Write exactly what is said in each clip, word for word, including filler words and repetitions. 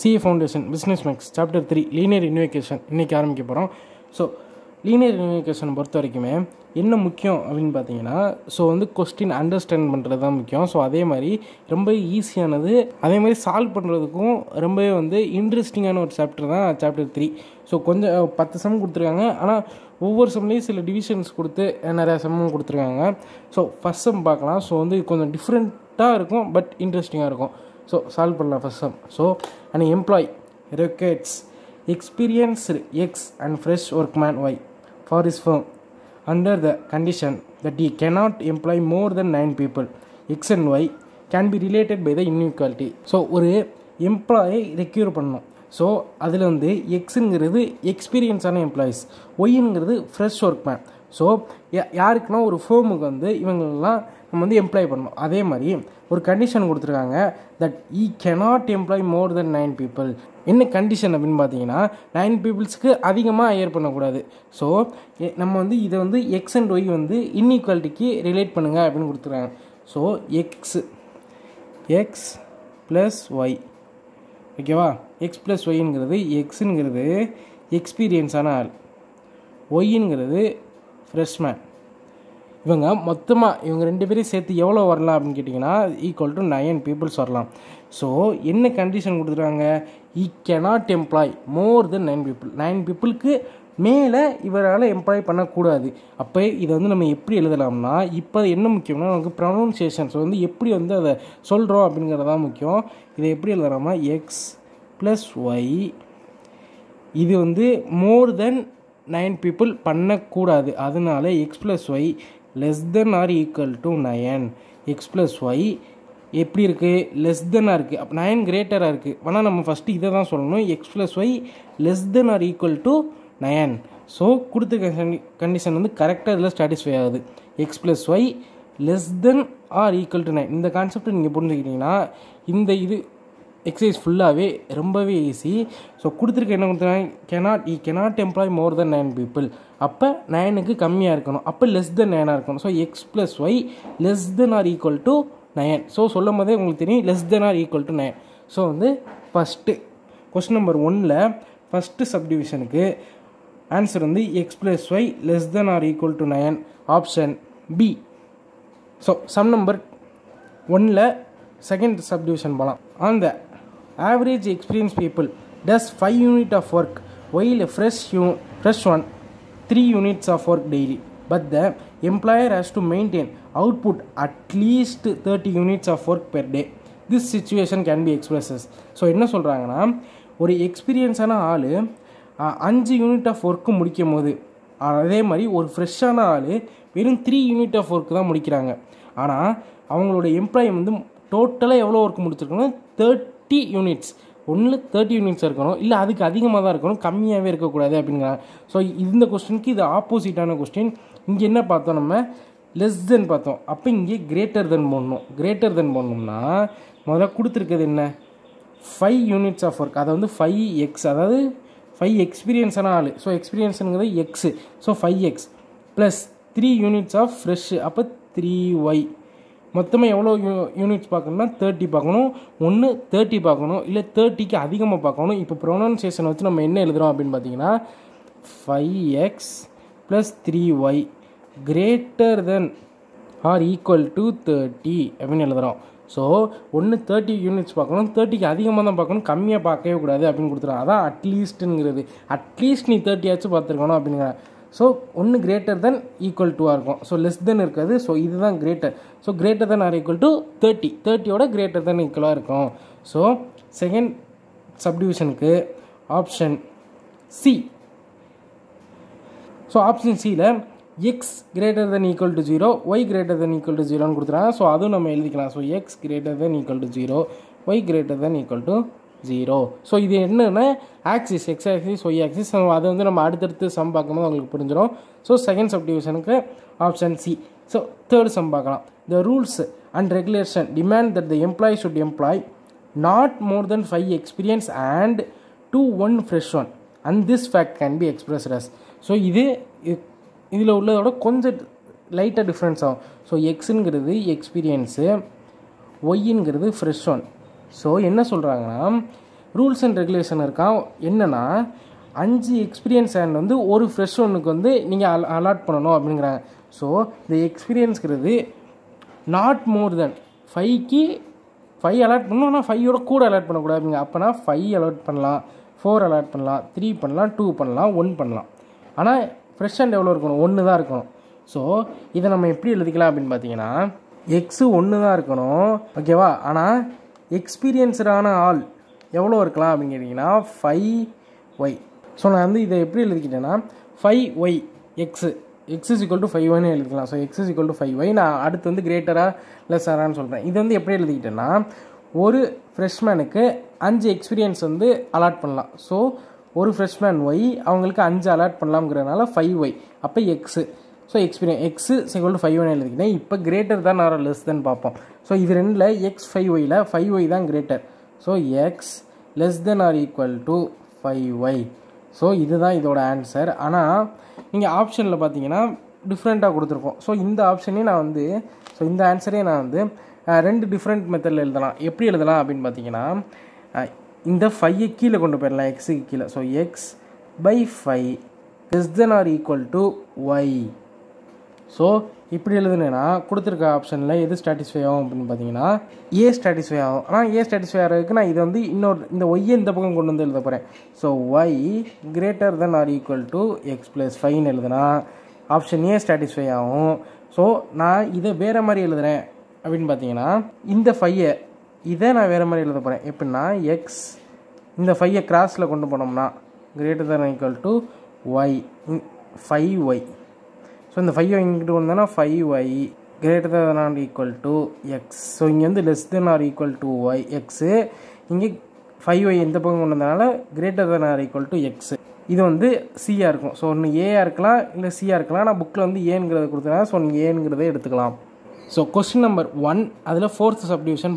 C A Foundation Business Max Chapter three Linear Innovation இன்னைக்கு ஆரம்பிக்க போகிறோம். ஸோ லீனியர் இன்வெகேஷன் பொறுத்த வரைக்குமே என்ன முக்கியம் அப்படின்னு பார்த்தீங்கன்னா, ஸோ வந்து கொஸ்டின் அண்டர்ஸ்டாண்ட் பண்ணுறது தான் முக்கியம். ஸோ அதே மாதிரி ரொம்ப ஈஸியானது, அதே மாதிரி சால்வ் பண்ணுறதுக்கும் ரொம்பவே வந்து இன்ட்ரெஸ்டிங்கான ஒரு சாப்டர் தான் சாப்டர் த்ரீ. ஸோ கொஞ்சம் பத்து சம் கொடுத்துருக்காங்க, ஆனால் ஒவ்வொரு சம்லேயும் சில டிவிஷன்ஸ் கொடுத்து நிறையா சம்மும் கொடுத்துருக்காங்க. ஸோ ஃபஸ்ட் சம் பார்க்கலாம். ஸோ வந்து கொஞ்சம் டிஃப்ரெண்ட்டாக இருக்கும், பட் இன்ட்ரெஸ்டிங்காக இருக்கும். ஸோ சால்வ் பண்ணலாம் first sum. So and employ recruits experienced X and fresh workman Y for his firm under the condition that he cannot employ more than nine people. X and Y can be related by the inequality. So ஒரு எம்ப்ளாயை require பண்ணணும். So அதில் வந்து எக்ஸுங்கிறது எக்ஸ்பீரியன்ஸான employees, ஒய்ங்கிறது fresh workman. So யாருக்குன்னா ஒரு ஃபேர்முக்கு வந்து இவங்களெலாம் நம்ம வந்து எம்ப்ளாய் பண்ணணும். அதே மாதிரி ஒரு கண்டிஷன் கொடுத்துருக்காங்க, that he cannot employ more than nine people. என்ன கண்டிஷன் அப்படின்னு பார்த்தீங்கன்னா, நைன் பீப்புள்ஸுக்கு அதிகமாக ஹையர் பண்ணக்கூடாது. ஸோ நம்ம வந்து இதை வந்து எக்ஸ் அண்ட் ஒய் வந்து இன்இக்வாலிட்டிக்கு ரிலேட் பண்ணுங்கள் அப்படின்னு கொடுத்துருக்காங்க. So X X plus Y, ஓகேவா? எக்ஸ் ப்ளஸ் ஒய்ங்கிறது, எக்ஸுங்கிறது எக்ஸ்பீரியன்ஸான ஆள், ஒய்ங்கிறது ஃப்ரெஷ்மேன். இவங்க மொத்தமாக இவங்க ரெண்டு பேரும் சேர்த்து எவ்வளோ வரலாம் அப்படின்னு கேட்டிங்கன்னா, ஈக்குவல் டு நைன் பீப்புள்ஸ் வரலாம். ஸோ என்ன கண்டிஷன் கொடுத்துருக்காங்க, he cannot employ more than nine people. Nine பீப்புளுக்கு மேலே இவரால் எம்ப்ளாய் பண்ணக்கூடாது. அப்போ இதை வந்து நம்ம எப்படி எழுதலாம்னா, இப்போ என்ன முக்கியம்னா நமக்கு ப்ரொனவுன்சியேஷன்ஸ் வந்து எப்படி வந்து அதை சொல்கிறோம் அப்படிங்கிறது தான் முக்கியம். இதை எப்படி எழுதலாமா, எக்ஸ் ப்ளஸ் ஒய், இது வந்து மோர் தென் நைன் பீப்புள் பண்ணக்கூடாது. அதனால X plus Y less than or equal to nine. X plus Y எப்படி இருக்குது, லெஸ் தென்னாக இருக்குது. அப்போ நயன் கிரேட்டராக இருக்குது. ஆனால் நம்ம ஃபஸ்ட்டு இதை தான் சொல்லணும், X plus Y less than or equal to nine. So கொடுத்த கண்டிஷன் வந்து கரெக்டாக இதில் சாட்டிஸ்ஃபை ஆகுது. X plus Y less than or equal to nine. இந்த கான்செப்ட் நீங்கள் புரிஞ்சுக்கிட்டிங்கன்னா இந்த இது எக்ஸசைஸ் ஃபுல்லாகவே ரொம்பவே ஈஸி. ஸோ கொடுத்துருக்க என்ன கொடுத்துருக்காங்க, cannot he cannot employ more than nine people. அப்போ நைனுக்கு கம்மியாக இருக்கணும், அப்போ லெஸ் தென் நைனாக இருக்கணும். So X plus Y less than or equal to nine. So சொல்லும் போதே உங்களுக்கு தெரியும், less than or equal to nine. So வந்து ஃபஸ்ட்டு கொஸ்டின் நம்பர் ஒன்னில் ஃபஸ்ட்டு சப்டிவிஷனுக்கு ஆன்சர் வந்து X plus Y less than or equal to nine, option B. So sum number ஒன்னில் second subdivision போகலாம். On the average experienced people does five units of work while a fresh, un- fresh one three units of work daily, but the employer has to maintain output at least thirty units of work per day. This situation can be expressed as. So என்ன சொல்கிறாங்கன்னா, ஒரு எக்ஸ்பீரியன்ஸான ஆள் அஞ்சு unit of work முடிக்கும் போது, அதே மாதிரி ஒரு ஃப்ரெஷ்ஷான ஆள் வெறும் த்ரீ யூனிட் ஆஃப் ஒர்க்கு தான் முடிக்கிறாங்க. ஆனால் அவங்களோட எம்ப்ளாயி வந்து டோட்டலாக எவ்வளோ ஒர்க் முடிச்சிருக்கணும், தேர்ட் டி யூனிட்ஸ். ஒன்று தேர்ட்டி யூனிட்ஸ் இருக்கணும், இல்லை அதுக்கு அதிகமாக தான் இருக்கணும், கம்மியாகவே இருக்கக்கூடாது அப்படிங்கிறாங்க. ஸோ இந்த கொஸ்டினுக்கு இது ஆப்போசிட்டான கொஸ்டின். இங்கே என்ன பார்த்தோம், நம்ம லெஸ் தென் பார்த்தோம். அப்போ இங்கே கிரேட்டர் தென் போடணும். கிரேட்டர் தென் போடணும்னா முதல்ல கொடுத்துருக்குது என்ன, ஃபைவ் யூனிட்ஸ் ஆஃப் ஒர்க். அதை வந்து ஃபைவ் எக்ஸ், அதாவது ஃபைவ் எக்ஸ்பீரியன்ஸான ஆள். ஸோ எக்ஸ்பீரியன்ஸுங்கிறது x. So five X plus three units of fresh, அப்போ த்ரீ ஒய். மொத்தமாக எவ்வளோ யூ யூனிட்ஸ் பார்க்கணும்னா தேர்ட்டி பார்க்கணும், ஒன்று தேர்ட்டி பார்க்கணும், இல்லை தேர்ட்டிக்கு அதிகமாக பார்க்கணும். இப்போ ப்ரொனவுன்சியேஷன் வச்சு நம்ம என்ன எழுதுகிறோம் அப்படின்னு பார்த்தீங்கன்னா, five X plus three y greater than or equal to thirty அப்படின்னு எழுதுகிறோம். ஸோ ஒன்று தேர்ட்டி யூனிட்ஸ் பார்க்கணும், தேர்ட்டிக்கு அதிகமாக தான் பார்க்கணும், கம்மியாக பார்க்கவே கூடாது அப்படின்னு கொடுத்துருவோம். அதான் அட்லீஸ்ட்டுங்கிறது, அட்லீஸ்ட் நீ தேர்ட்டியாச்சும் பார்த்துருக்கணும் அப்படிங்கிற. ஸோ ஒன்று கிரேட்டர் தென் ஈக்குவல் டூவாக இருக்கும், ஸோ லெஸ் தென் இருக்காது. ஸோ இதுதான் greater. So greater than or equal to thirty, தேர்ட்டியோட கிரேட்டர் தென் ஈக்குவலாக இருக்கும். ஸோ செகண்ட் சப்டிவிஷனுக்கு ஆப்ஷன் சி. ஸோ ஆப்ஷன் சியில் X greater than equal to zero, Y greater than equal to ஜீரோன்னு கொடுத்துருக்காங்க. ஸோ அதுவும் நம்ம எழுதிக்கலாம். So X greater than equal to zero, Y greater than equal to zero. So இது என்னென்னா axis, X axis, Y axis. அதை வந்து நம்ம அடுத்தடுத்து சம் பார்க்கும்போது அவங்களுக்கு புரிஞ்சிடும். ஸோ செகண்ட் சப்டிவிஷனுக்கு option C. So third sum பார்க்கலாம். The rules and regulation demand that the employee should employ not more than five experience and two one fresh one and this fact can be expressed as. So இது இதில் உள்ளதோட கொஞ்சம் லைட்டாக difference ஆகும். So எக்ஸுங்கிறது experience, ஒய்ங்கிறது fresh one. So என்ன சொல்கிறாங்கன்னா, rules and regulation irukka enna five experience and வந்து ஒரு fresh one க்கு வந்து நீங்க அலாட் பண்ணனும் அப்படிங்கறாங்க சோ the experience கிறது not more than five க்கு five அலாட் பண்ணனும்னா five ஓட கூட அலாட் பண்ண கூடாது அப்படிங்க அப்பனா five அலாட் பண்ணலாம் four அலாட் பண்ணலாம் three பண்ணலாம் two பண்ணலாம் one பண்ணலாம் ஆனா fresh and எவ்வளவு இருக்கணும் one தான் இருக்கணும் சோ இத நம்ம எப்படி எழுதிக்கலாம் அப்படினு பாத்தீங்கன்னா x one தான் இருக்கணும் ஓகேவா ஆனா experienced ஆன ஆல் எவ்வளவு இருக்கலாம் அப்படிங்கறீங்கனா five y So, now this is five y x. x is equal to five y. So, x is equal to five y. Now, that is greater or lesser. This is the one freshman five experience allot. So, one freshman y, five allot five y. Then x. So, experience x is equal to five y. Now, greater than or less than. So, this is x five y. five y is greater. So, x less than or equal to five y. So this is the answer ana ninga option la pathina different ah kuduthirkom so this option ne na vandu so this answer e na vandu rendu different method la eludalam eppadi eludalam appdin pathina inda five kila kondu poidalam x kila so x by five less than or equal to y so இப்படி எழுதுனேனா கொடுத்திருக்க ஆப்ஷன்ல எது satisfy ஆகும் அப்படினு பாத்தீங்கன்னா a satisfy ஆகும் ஆனா a satisfy ஆறதுக்கு நான் இது வந்து இன்னொரு இந்த y இந்த பக்கம் கொண்டு வந்து எழுத போறேன் so y greater than or equal to x plus five ன்னு எழுதுனா ஆப்ஷன் a satisfy ஆகும் சோ நான் இத வேற மாதிரி எழுதுறேன் அப்படினு பாத்தீங்கன்னா இந்த five இத நான் வேற மாதிரி எழுத போறேன் எப்பனா x இந்த five கிராஸ்ல கொண்டு போனோம்னா greater than or equal to y five y So, the five y greater than or equal to x. So, less than or equal to y. X. five y greater than or equal to x. This is C. So, A or C. I will give you A. So, A. So, question number one. That is fourth subdivision.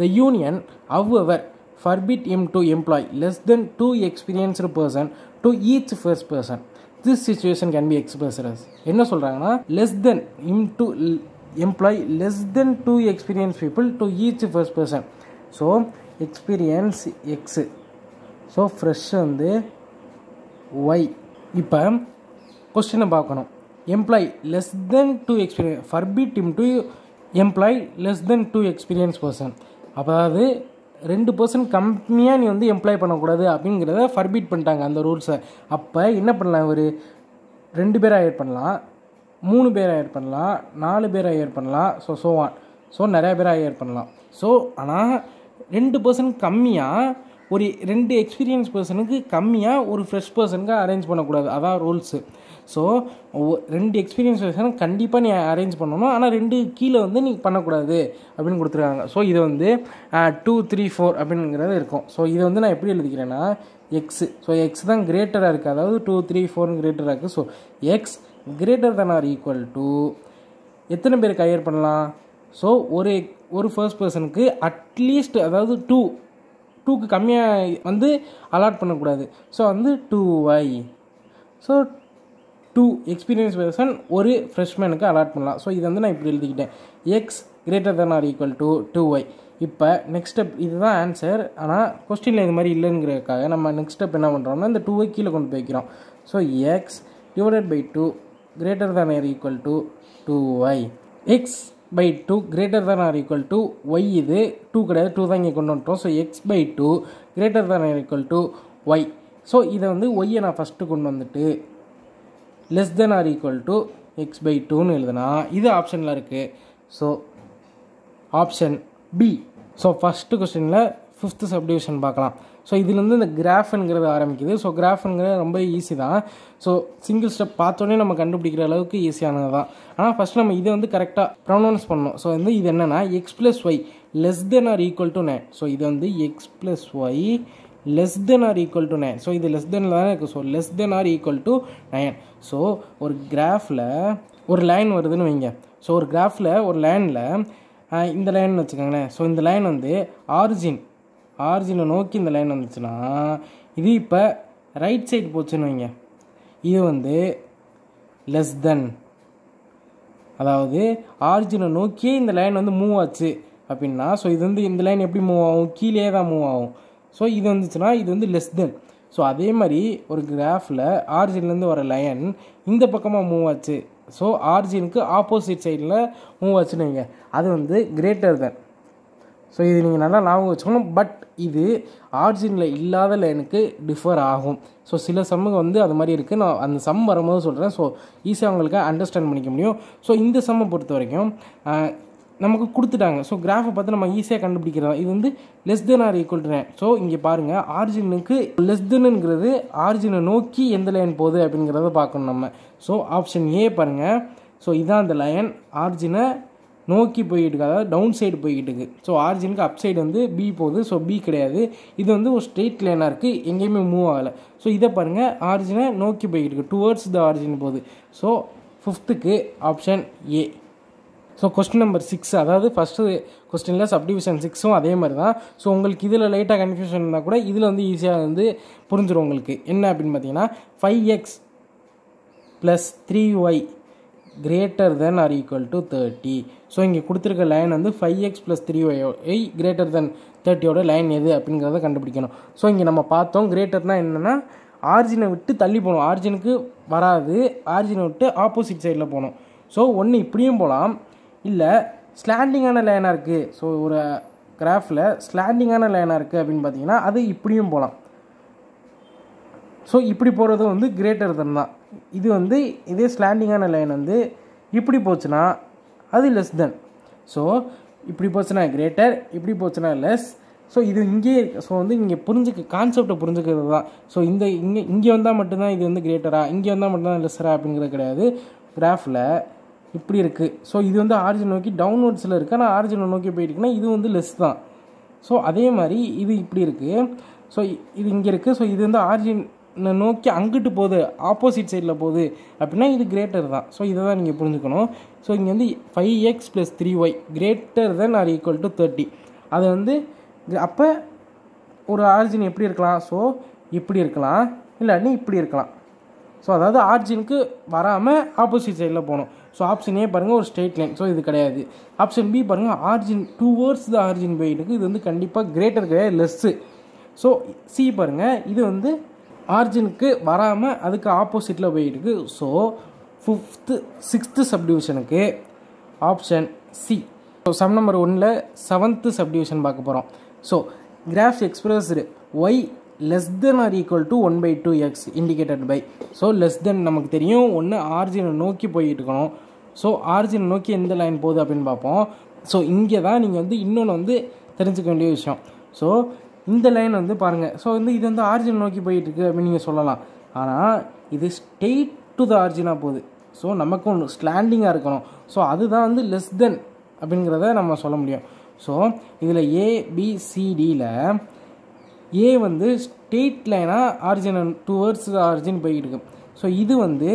The union, however, forbid him to employ less than two experienced person to each first person. This situation can be expressed as enna solranga less than into employ less than two experienced people to each first person so experience x so fresh and y ipa question paakanum employ less than two experience forbid him to employ less than two experienced person appadhu two person கம்மியா நீ வந்து employee பண்ண கூடாது அப்படிங்கறதை forbid பண்ணிட்டாங்க அந்த rules அப்ப என்ன பண்ணலாம் ஒரு ரெண்டு பேரை ஹையர் பண்ணலாம் மூணு பேரை ஹையர் பண்ணலாம் நாலு பேரை ஹையர் பண்ணலாம் சோ சோ ஆன் சோ நிறைய பேரை ஹையர் பண்ணலாம் சோ ஆனா two person கம்மியா ஒரு ரெண்டு எக்ஸ்பீரியன்ஸ் पर्सनக்கு கம்மியா ஒரு ஃப்ரெஷ் पर्सनக்கு அரேஞ்ச் பண்ண கூடாது அதான் ரூல்ஸ் சோ ரெண்டு எக்ஸ்பீரியன்ஸ் पर्सन கண்டிப்பா நீ அரேஞ்ச் பண்ணனும் ஆனா ரெண்டு கீழ வந்து நீ பண்ண கூடாது அப்படினு கொடுத்திருக்காங்க சோ இது வந்து two three four அப்படிங்கறது இருக்கும் சோ இது வந்து நான் எப்படி எழுதிக்கிறேனா x சோ x தான் கிரேட்டரா இருக்கு அதாவது two three four கிரேட்டரா இருக்கு so x greater than or equal to எத்தனை பேருக்கு ஹையர் பண்ணலாம் சோ ஒரு ஒரு ஃபர்ஸ்ட் पर्सनக்கு at least அதாவது two two க்கு கம்மியா வந்து அலாட் பண்ண கூடாது சோ வந்து two y so two experience person ஒரு ஃப்ரெஷ்மனுக்கு அலாட் பண்ணலாம் சோ இது வந்து நான் இப்படி எழுதிட்டேன் x greater than or equal to two y இப்போ நெக்ஸ்ட் ஸ்டெப் இதுதான் ஆன்சர் ஆனா क्वेश्चनல இந்த மாதிரி இல்லங்கறதுக்காக நம்ம நெக்ஸ்ட் ஸ்டெப் என்ன பண்றோம்னா இந்த two y கீழ கொண்டு போய் வைக்கிறோம் so x divided by two greater than or equal to two y x by two greater than or equal to y இது two கிடையாது two தான் இங்க கொண்டு வந்துட்டோம் so x by two greater than or equal to y so இது வந்து y ய நான் ஃபர்ஸ்ட் கொண்டு வந்துட்டு less than or equal to x by two ன்னு எழுதுனா இது ஆப்ஷன்ல இருக்கு so option B so first क्वेश्चनல fifth subdivision பார்க்கலாம் சோ இதுல இருந்து இந்த கிராஃப்ங்கிறது ஆரம்பிக்குது சோ கிராஃப்ங்கிறது ரொம்ப ஈஸி தான் சோ சிங்கிள் ஸ்டெப் பார்த்தோனே நம்ம கண்டுபிடிக்கிற அளவுக்கு ஈஸியானது தான் ஆனா ஃபர்ஸ்ட் நம்ம இத வந்து கரெக்ட்டா ப்ரொனன்ஸ் பண்ணனும் சோ வந்து இது என்னன்னா x + y less than or equal to nine so இது வந்து x + y less than or equal to nine so இது less than ல தான் இருக்கு so less than or equal to nine so ஒரு கிராஃப்ல ஒரு லைன் வருதுன்னு வெங்க சோ ஒரு கிராஃப்ல ஒரு லைன்ல இந்த லைன் வெச்சுக்கங்களே சோ இந்த லைன் வந்து ஆரிஜின் ஆரிஜினை நோக்கி இந்த லைன் வந்துச்சுனா இது இப்ப ரைட் சைடு போச்சுன்னு வைங்க இது வந்து less than அதாவது ஆரிஜினை நோக்கி இந்த லைன் வந்து மூவ் ஆச்சு அப்படினா சோ இது வந்து இந்த லைன் எப்படி மூவ் ஆகும் கீழே தான் மூவ் ஆகும் So இது வந்துச்சுனா இது வந்து less than. So அதே மாதிரி ஒரு கிராஃப்ல ஆரிஜின்ல இருந்து வர லைன் இந்த பக்கமா மூவ் ஆச்சு. So ஆரிஜினுக்கு ஆப்போசிட் சைடுல மூவ் ஆச்சுனீங்க அது வந்து greater than. So இது நீங்க நல்லா ஞாபகம் வச்சுக்கணும். பட் இது ஆரிஜின்ல இல்லாத லைனுக்கு டிஃபர் ஆகும். So சில சம்முக்கு வந்து அது மாதிரி இருக்கு. நான் அந்த சம் வரும்போது சொல்றேன். So ஈஸியா உங்களுக்கு அண்டர்ஸ்டாண்ட் பண்ணிக்க முடியும். So இந்த சம்மை பொறுத்த வரைக்கும் நமக்கு கொடுத்துட்டாங்க. So graph பார்த்து நம்ம ஈஸியாக கண்டுபிடிக்கிறோம். இது வந்து less than or equal to. So இங்கே பாருங்க ஆரிஜினுக்கு less thanங்கிறது ஆரிஜினை நோக்கி எந்த லைன் போகுது அப்படிங்கிறத பார்க்கணும் நம்ம. So ஆப்ஷன் ஏ பாருங்க. So இதான் அந்த லைன் ஆரிஜினை நோக்கி போய்கிட்டு இருக்கு, அதாவது டவுன் சைடு போய்கிட்டு இருக்கு. ஸோ ஆரிஜினுக்கு அப் சைடு வந்து பி போகுது. ஸோ பி கிடையாது, இது வந்து ஒரு ஸ்ட்ரெயிட் லைனாக இருக்குது, எங்கேயுமே மூவ் ஆகலை. ஸோ இதை பாருங்கள் ஆரிஜினை நோக்கி போய்கிட்டு இருக்கு, டுவர்ட்ஸ் த ஆரிஜின் போகுது. ஸோ ஃபிஃப்த்துக்கு option A. So question number six, அதாவது ஃபஸ்ட்டு கொஸ்டினில் சப்டிவிஷன் சிக்ஸும் அதே மாதிரி தான். ஸோ உங்களுக்கு இதில் லைட்டாக கன்ஃபியூஷன் இருந்தால் கூட இதில் வந்து ஈஸியாக வந்து புரிஞ்சிடும் உங்களுக்கு. என்ன அப்படின்னு பார்த்தீங்கன்னா five X plus three y greater than or equal to thirty. So இங்கே கொடுத்துருக்க லைன் வந்து five X plus three y greater than தேர்ட்டியோட லைன் எது அப்படிங்கிறத கண்டுபிடிக்கணும். ஸோ இங்கே நம்ம பார்த்தோம் கிரேட்டர்னா என்னென்னா ஆரிஜினை விட்டு தள்ளி போகணும், ஆரிஜினுக்கு வராது, ஆரிஜினை விட்டு ஆப்போசிட் சைடில் போகணும். ஸோ ஒன்று இப்படியும் போகலாம், இல்லை ஸ்லாண்டிங்கான லைனாக இருக்குது. ஸோ ஒரு கிராஃபில் ஸ்லாண்டிங்கான லைனாக இருக்குது அப்படின்னு பார்த்தீங்கன்னா அது இப்படியும் போகலாம். ஸோ இப்படி போகிறது வந்து கிரேட்டர் தென் தான். இது வந்து இதே ஸ்லாண்டிங்கான லைன் வந்து இப்படி போச்சுன்னா அது லெஸ் தென். ஸோ இப்படி போச்சுன்னா கிரேட்டர், இப்படி போச்சுன்னா லெஸ். ஸோ இது இங்கே ஸோ வந்து இங்கே புரிஞ்சுக்க கான்செப்டை புரிஞ்சுக்கிறது தான். ஸோ இந்த இங்கே இங்கே வந்தால் மட்டும்தான் இது வந்து கிரேட்டரா, இங்கே வந்தால் மட்டும்தான் லெஸ்ஸரா அப்படிங்கிறது கிடையாது. கிராஃபில் இப்படி இருக்குது. ஸோ இது வந்து ஆரிஜின் நோக்கி டவுன்வர்ட்ஸில் இருக்குது, ஆனால் ஆரிஜினை நோக்கி போயிட்டுருக்குன்னா இது வந்து லெஸ் தான். ஸோ அதே மாதிரி இது இப்படி இருக்குது. ஸோ இது இங்கே இருக்குது. ஸோ இது வந்து ஆரிஜின் நோக்கி அங்கிட்டு போகுது, ஆப்போசிட் சைடில் போகுது அப்படின்னா இது கிரேட்டர் தான். ஸோ இதை தான் நீங்கள் புரிஞ்சுக்கணும். ஸோ இங்கே வந்து five X plus three y greater than or equal to thirty. அது வந்து அப்போ ஒரு ஆரிஜின் எப்படி இருக்கலாம்? ஸோ இப்படி இருக்கலாம், இல்லாட்டி இப்படி இருக்கலாம். ஸோ அதாவது ஆரிஜினுக்கு வராமல் ஆப்போசிட் சைடில் போகணும். ஸோ ஆப்ஷன் ஏ பாருங்கள் ஒரு ஸ்ட்ரெயிட் லைன், ஸோ இது கிடையாது. ஆப்ஷன் பி பாருங்கள் ஆரிஜின் டுவர்ட்ஸ் த ஆரிஜின் போயிட்டு இருக்குது, இது வந்து கண்டிப்பாக கிரேட்டர் கிடையாது, லெஸ்ஸு. ஸோ சி பாருங்கள் இது வந்து ஆரிஜினுக்கு வராமல் அதுக்கு ஆப்போசிட்டில் போயிட்டுருக்கு. ஸோ ஃபிஃப்த்து சிக்ஸ்த்து சப்டிவிஷனுக்கு option C. So sum number ஒன்னில் செவன்த்து சப்டிவிஷன் பார்க்க போகிறோம். So graphs expressed Y less than or equal to one by two x indicated by. So less than நமக்கு தெரியும், ஒன்று ஆரிஜினை நோக்கி போயிட்டு இருக்கணும். ஸோ ஆரிஜினை நோக்கி எந்த லைன் போகுது அப்படின்னு பார்ப்போம். ஸோ இங்கே தான் நீங்கள் வந்து இன்னொன்று வந்து தெரிஞ்சுக்க வேண்டிய விஷயம். ஸோ இந்த லைன் வந்து பாருங்கள். ஸோ வந்து இது வந்து ஆரிஜின் நோக்கி போயிட்டுருக்கு அப்படின்னு நீங்கள் சொல்லலாம், ஆனால் இது ஸ்ட்ரெயிட் டு த ஆரிஜினாக போகுது. ஸோ நமக்கு ஒன்று ஸ்லாண்டிங்காக இருக்கணும். ஸோ அதுதான் வந்து லெஸ் தென் அப்படிங்கிறத நம்ம சொல்ல முடியும். ஸோ இதில் ஏபிசிடியில் ஏ வந்து ஸ்ட்ரெயிட் லைனாக ஆரிஜினை டுவர்ட்ஸ் த ஆரிஜின் போய்கிட்டு இருக்கு. ஸோ இது வந்து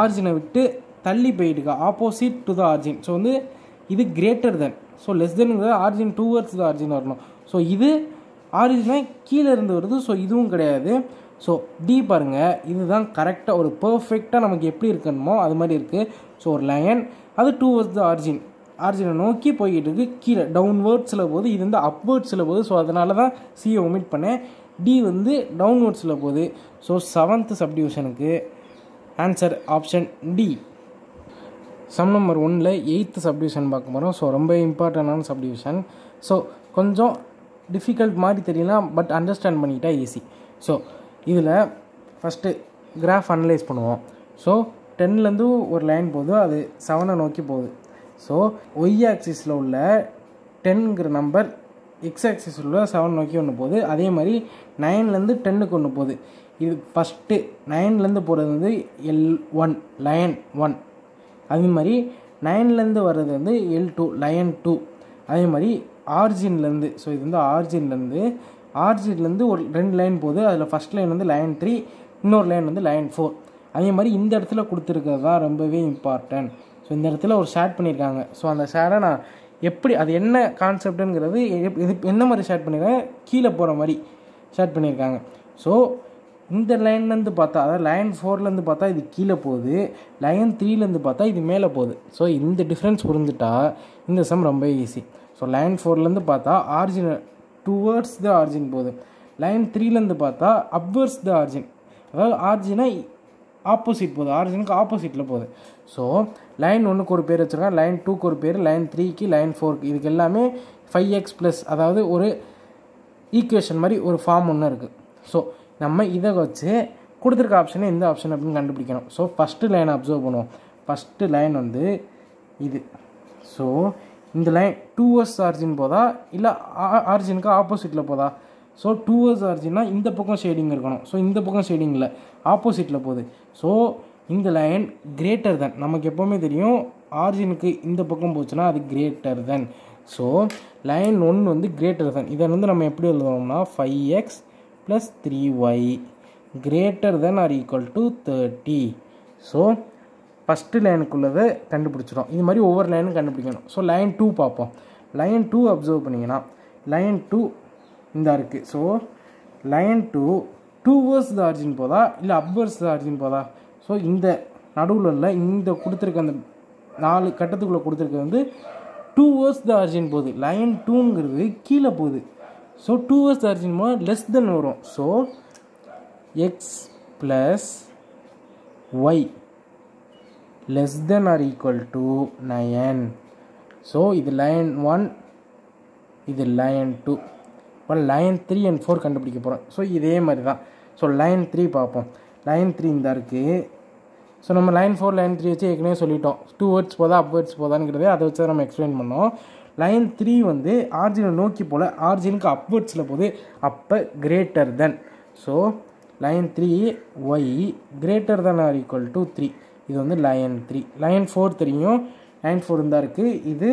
ஆரிஜினை விட்டு தள்ளி போயிட்டு இருக்கு, opposite to the origin. So வந்து இது கிரேட்டர் தென். ஸோ லெஸ் தென்ங்கிறது ஆரிஜின் டுவர்ட்ஸ் த ஆரிஜின் வரணும். ஸோ இது ஆரிஜினை கீழே இருந்து வருது. ஸோ இதுவும் கிடையாது. ஸோ டி பாருங்கள், இதுதான் கரெக்டாக ஒரு பர்ஃபெக்டாக நமக்கு எப்படி இருக்கணுமோ அது மாதிரி இருக்குது. ஸோ ஒரு லைன் அது டுவர்ட்ஸ் த ஆரிஜின், ஆரிஜினை நோக்கி போய்கிட்டு இருக்கு, கீழே டவுன்வேர்ட்ஸில் போகுது, இது வந்து அப்வேர்ட்ஸில் போகுது. ஸோ அதனால தான் சியை ஒமிட் பண்ணேன். டி வந்து டவுன்வேர்ட்ஸில் போகுது. ஸோ செவன்த் சப்டிவிஷனுக்கு answer option D. Sum number ஒன்னில் எயித்து சப்டிவிஷன் பார்க்க போகிறோம். ஸோ ரொம்ப இம்பார்ட்டண்டான சப்டிவிஷன். ஸோ கொஞ்சம் டிஃபிகல்ட் மாதிரி தெரியலாம், பட் அண்டர்ஸ்டாண்ட் பண்ணிக்கிட்டால் ஈஸி. ஸோ இதில் ஃபஸ்ட்டு கிராஃப் அனலைஸ் பண்ணுவோம். ஸோ டென்லேருந்து ஒரு லைன் போகுது, அது செவனை நோக்கி போகுது. ஸோ ஒய் ஆக்சிஸில் உள்ள டென்ங்கிற நம்பர் எக்ஸ் ஆக்சிஸில் உள்ள செவன் நோக்கி ஒன்று போகுது. அதே மாதிரி நைன்லேருந்து டென்னுக்கு ஒன்று போகுது. இது ஃபஸ்ட்டு நைன்லேருந்து போகிறது வந்து எல் ஒன் லயன் ஒன். அதே மாதிரி நைன்லேருந்து வர்றது வந்து எல் டூ லயன் டூ. அதே மாதிரி ஆர்ஜின்லேருந்து, ஸோ இது வந்து ஆர்ஜின்லேருந்து ஆர்ஜின்லேருந்து ஒரு ரெண்டு லைன் போகுது. அதில் ஃபஸ்ட் லைன் வந்து லயன் த்ரீ, இன்னொரு லைன் வந்து லயன் ஃபோர். அதே மாதிரி இந்த இடத்துல கொடுத்துருக்கிறது தான் ரொம்பவே இம்பார்ட்டன்ட். ஸோ இந்த இடத்துல ஒரு ஷேட் பண்ணியிருக்காங்க. ஸோ அந்த ஷேடை நான் எப்படி, அது என்ன கான்செப்டுங்கிறது, இது என்ன மாதிரி ஷேட் பண்ணியிருக்காங்க, கீழே போகிற மாதிரி ஷேட் பண்ணியிருக்காங்க. ஸோ இந்த லைன்லேருந்து பார்த்தா, அதாவது லைன் ஃபோர்லேருந்து பார்த்தா இது கீழே போகுது, லைன் த்ரீலேருந்து பார்த்தா இது மேலே போகுது. ஸோ இந்த டிஃப்ரென்ஸ் புரிஞ்சுட்டா இந்த சம் ரொம்ப ஈஸி. ஸோ லைன் ஃபோர்லேருந்து பார்த்தா ஆரிஜின் டுவர்ட்ஸ் த ஆரிஜின் போகுது, line three la the obverse the origin. Origin is opposite origin is opposite. So line one ku or line two ku or line three ki line four ki five x plus adavadhu or equation mari or form onna irukku. So namma idha veche kuduthirukka option indha option appdi kandupidikanum. So first line observe pannuvom. First line undu idu. So in the line two s origin poda illa origin ku opposite la poda. So two s origin na indha pakkam shading irukanum. So indha pakkam shading illa opposite la podu. So in the line greater than namak epovume theriyum origin ku indha pakkam pochuna adu greater than. So line one undu greater than idha undu nama eppadi eluduvomna five x plus three y greater than or equal to thirty. So first line kullave kandupidichirom idhu mari over line kandupidikanum. So line two paapom. Line two observe panninga line two inda irukku. So line two towards the origin poda illa obverse the origin poda. So inda naduvula illa inda kuduthirukka and four kattathukku kuduthirukka vandu towards the origin podu. Line two ngirudhu keela podu. So towards the origin more less than varum. So x plus y less than or equal to nine. So இது line one, இது line two, well, line three and four கண்டுபிடிக்க போறோம். So இதே மாதிரி தான். So line three பாப்போம். line three இந்த இருக்கு. So நம்ம line four line three வச்சு ஏற்கனவே சொல்லிட்டோம். Towards போதா upwards போதாங்கிறது அதை வச்சு நம்ம எக்ஸ்பிளைன் பண்ணோம். line three வந்து ஆர்ஜினை நோக்கி போல ஆர்ஜினுக்கு upwardsல போது அப்போ greater than. So line three y greater than or equal to three. இது வந்து line three. line four தெரியும். line four இருந்தா இருக்கு. இது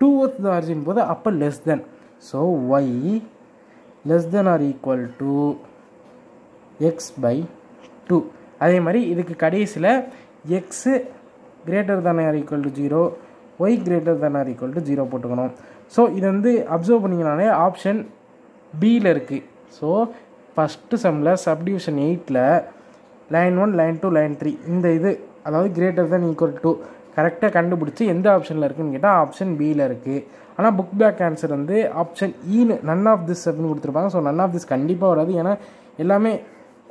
towards the origin போது அப்ப less than. So y less than or equal to x by two. அதே மாதிரி இதுக்கு கடைசில x greater than or equal to zero, y greater than or equal to zero போட்டுக்கணும். ஸோ இது வந்து அப்சர்வ் பண்ணிங்கனாலே ஆப்ஷன் பியில் இருக்கு. ஸோ ஃபஸ்ட்டு சம்மில் சப்டிவிஷன் எயிட்டில் line one line two line three இந்த இது அதாவது கிரேட்டர் தான் ஈக்குவல் டூ கரெக்டாக கண்டுபிடிச்சி எந்த ஆப்ஷனில் இருக்குதுன்னு கேட்டால் ஆப்ஷன் பியில் இருக்குது. ஆனால் புக் பேக் ஆன்சர் வந்து ஆப்ஷன் ஈன்னு நன் ஆஃப் திஸ் அப்படின்னு கொடுத்துருப்பாங்க. ஸோ நன் ஆஃப் திஸ் கண்டிப்பாக வராது. ஏன்னா எல்லாமே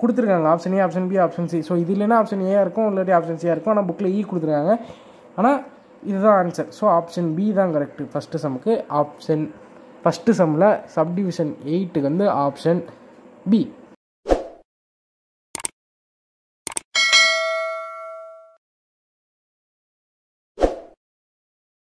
கொடுத்துருக்காங்க option A option B option C. So இது இல்லைன்னா ஆப்ஷன் ஏ இருக்கும் இல்லாட்டி ஆப்ஷன் சியாக இருக்கும். ஆனால் புக்கில் ஈ கொடுத்துருக்காங்க. ஆனால் இதுதான் ஆன்சர். ஸோ ஆப்ஷன் பி தான் கரெக்டு. ஃபஸ்ட்டு சம்முக்கு ஆப்ஷன் ஃபஸ்ட்டு சம்மில் சப்டிவிஷன் எயிட்டுக்கு வந்து ஆப்ஷன் பி.